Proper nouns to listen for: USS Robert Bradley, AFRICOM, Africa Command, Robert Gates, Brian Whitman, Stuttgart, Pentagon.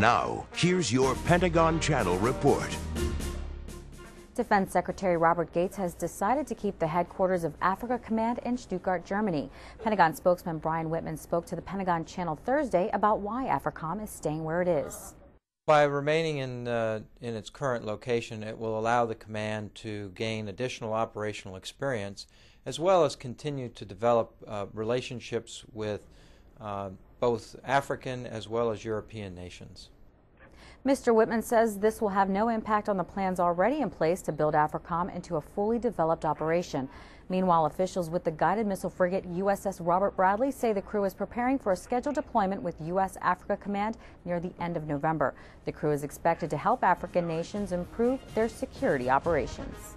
Now, here's your Pentagon Channel report. Defense Secretary Robert Gates has decided to keep the headquarters of Africa Command in Stuttgart, Germany. Pentagon spokesman Brian Whitman spoke to the Pentagon Channel Thursday about why AFRICOM is staying where it is. By remaining in its current location, it will allow the command to gain additional operational experience, as well as continue to develop relationships with both African as well as European nations. Mr. Whitman says this will have no impact on the plans already in place to build AFRICOM into a fully developed operation. Meanwhile, officials with the guided missile frigate USS Robert Bradley say the crew is preparing for a scheduled deployment with U.S. Africa Command near the end of November. The crew is expected to help African nations improve their security operations.